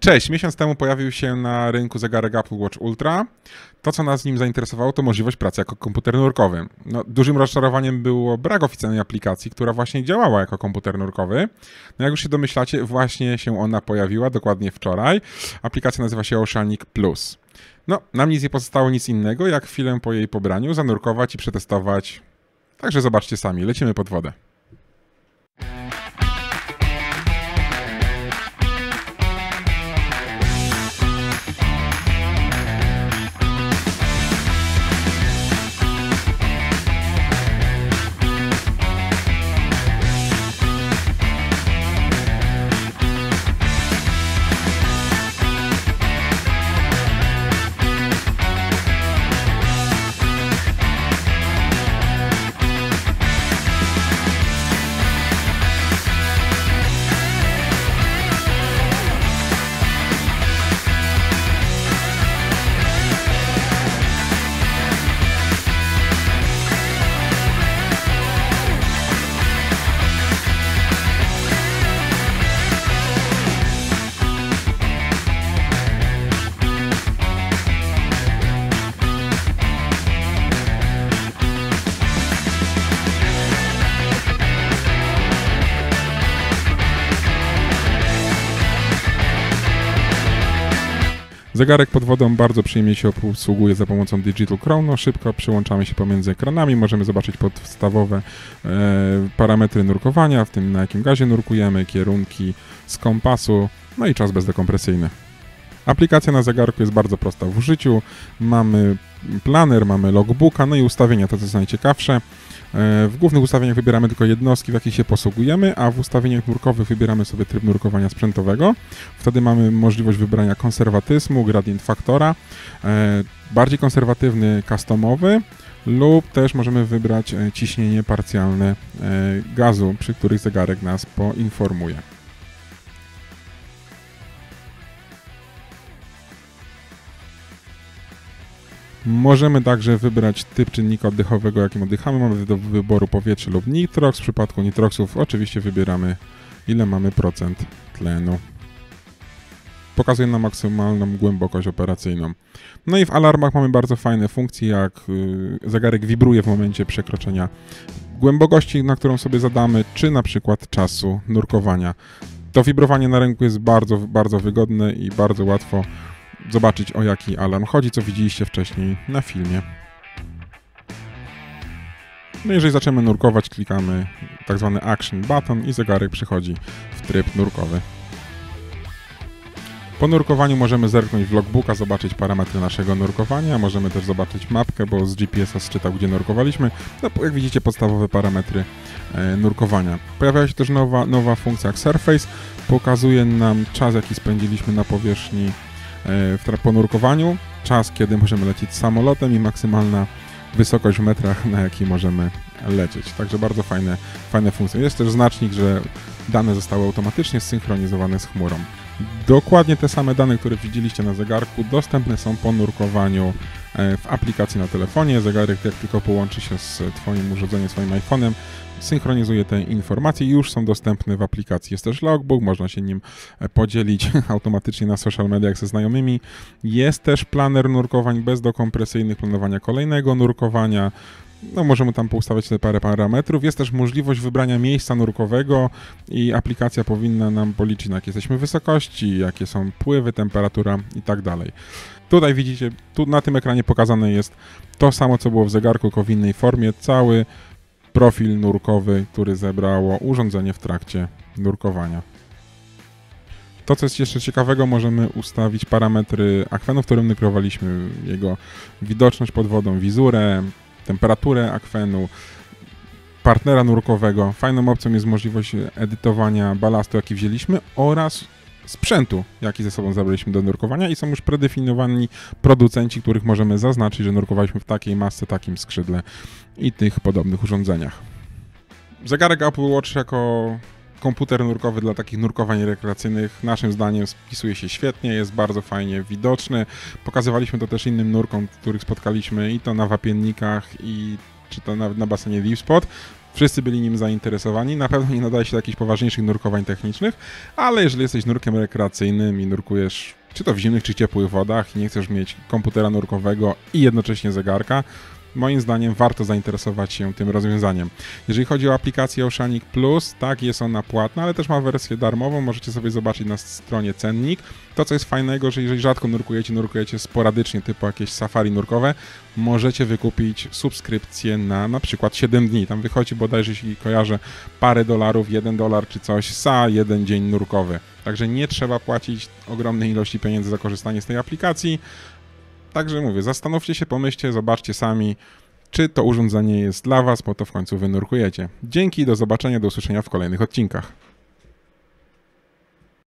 Cześć, miesiąc temu pojawił się na rynku zegarek Apple Watch Ultra. To, co nas nim zainteresowało, to możliwość pracy jako komputer nurkowy. No, dużym rozczarowaniem było brak oficjalnej aplikacji, która właśnie działała jako komputer nurkowy. No, jak już się domyślacie, właśnie się ona pojawiła, dokładnie wczoraj. Aplikacja nazywa się Oceanic Plus. No, nam nic nie pozostało nic innego, jak chwilę po jej pobraniu zanurkować i przetestować. Także zobaczcie sami, lecimy pod wodę. Zegarek pod wodą bardzo przyjemnie się obsługuje za pomocą Digital Crown. No, szybko przełączamy się pomiędzy ekranami, możemy zobaczyć podstawowe parametry nurkowania, w tym na jakim gazie nurkujemy, kierunki z kompasu, no i czas bezdekompresyjny. Aplikacja na zegarku jest bardzo prosta w użyciu. Mamy planer, mamy logbooka, no i ustawienia, to co jest najciekawsze. W głównych ustawieniach wybieramy tylko jednostki, w jakich się posługujemy, a w ustawieniach nurkowych wybieramy sobie tryb nurkowania sprzętowego. Wtedy mamy możliwość wybrania konserwatyzmu, gradient faktora, bardziej konserwatywny, customowy, lub też możemy wybrać ciśnienie parcjalne gazu, przy których zegarek nas poinformuje. Możemy także wybrać typ czynnika oddechowego, jakim oddychamy. Mamy do wyboru powietrze lub nitroks. W przypadku nitroksów oczywiście wybieramy, ile mamy procent tlenu. Pokazuje nam maksymalną głębokość operacyjną. No i w alarmach mamy bardzo fajne funkcje, jak zegarek wibruje w momencie przekroczenia głębokości, na którą sobie zadamy, czy na przykład czasu nurkowania. To wibrowanie na ręku jest bardzo, bardzo wygodne i bardzo łatwo zobaczyć, o jaki alarm chodzi, co widzieliście wcześniej na filmie. No, jeżeli zaczniemy nurkować, klikamy tak zwany action button i zegarek przychodzi w tryb nurkowy. Po nurkowaniu możemy zerknąć w logbooka, zobaczyć parametry naszego nurkowania, możemy też zobaczyć mapkę, bo z GPS-a zczytał, gdzie nurkowaliśmy. No, jak widzicie, podstawowe parametry nurkowania. Pojawia się też nowa funkcja jak surface, pokazuje nam czas, jaki spędziliśmy na powierzchni po nurkowaniu, czas, kiedy możemy lecieć samolotem i maksymalna wysokość w metrach, na jakiej możemy lecieć. Także bardzo fajne funkcje. Jest też znacznik, że dane zostały automatycznie zsynchronizowane z chmurą. Dokładnie te same dane, które widzieliście na zegarku, dostępne są po nurkowaniu w aplikacji na telefonie. Zegarek, jak tylko połączy się z Twoim urządzeniem, swoim iPhone'em, synchronizuje te informacje i już są dostępne w aplikacji. Jest też logbook, można się nim podzielić automatycznie na social mediach ze znajomymi. Jest też planer nurkowań bezdokompresyjnych, planowania kolejnego nurkowania. No, możemy tam poustawiać te parę parametrów. Jest też możliwość wybrania miejsca nurkowego i aplikacja powinna nam policzyć, na jakie jesteśmy wysokości, jakie są pływy, temperatura i tak dalej. Tutaj widzicie, tu na tym ekranie pokazane jest to samo, co było w zegarku, tylko w innej formie. Cały profil nurkowy, który zebrało urządzenie w trakcie nurkowania. To, co jest jeszcze ciekawego, możemy ustawić parametry akwenu, w którym nurkowaliśmy, jego widoczność pod wodą, wizurę, temperaturę akwenu, partnera nurkowego. Fajną opcją jest możliwość edytowania balastu, jaki wzięliśmy, oraz sprzętu, jaki ze sobą zabraliśmy do nurkowania, i są już predefiniowani producenci, których możemy zaznaczyć, że nurkowaliśmy w takiej masce, takim skrzydle i tych podobnych urządzeniach. Zegarek Apple Watch jako komputer nurkowy dla takich nurkowań rekreacyjnych naszym zdaniem spisuje się świetnie, jest bardzo fajnie widoczny. Pokazywaliśmy to też innym nurkom, których spotkaliśmy, i to na wapiennikach, i czy to na basenie Deep Spot. wszyscy byli nim zainteresowani. Na pewno nie nadaje się do jakichś poważniejszych nurkowań technicznych, ale jeżeli jesteś nurkiem rekreacyjnym i nurkujesz czy to w zimnych, czy ciepłych wodach i nie chcesz mieć komputera nurkowego i jednocześnie zegarka, moim zdaniem warto zainteresować się tym rozwiązaniem. Jeżeli chodzi o aplikację Oceanic Plus, tak, jest ona płatna, ale też ma wersję darmową, możecie sobie zobaczyć na stronie cennik. To, co jest fajnego, że jeżeli rzadko nurkujecie, nurkujecie sporadycznie, typu jakieś safari nurkowe, możecie wykupić subskrypcję na przykład 7 dni. Tam wychodzi bodajże, jeśli kojarzę, parę dolarów, $1 czy coś, za jeden dzień nurkowy. Także nie trzeba płacić ogromnej ilości pieniędzy za korzystanie z tej aplikacji. Także mówię, zastanówcie się, pomyślcie, zobaczcie sami, czy to urządzenie jest dla was, bo to w końcu wy nurkujecie. Dzięki, do zobaczenia, do usłyszenia w kolejnych odcinkach.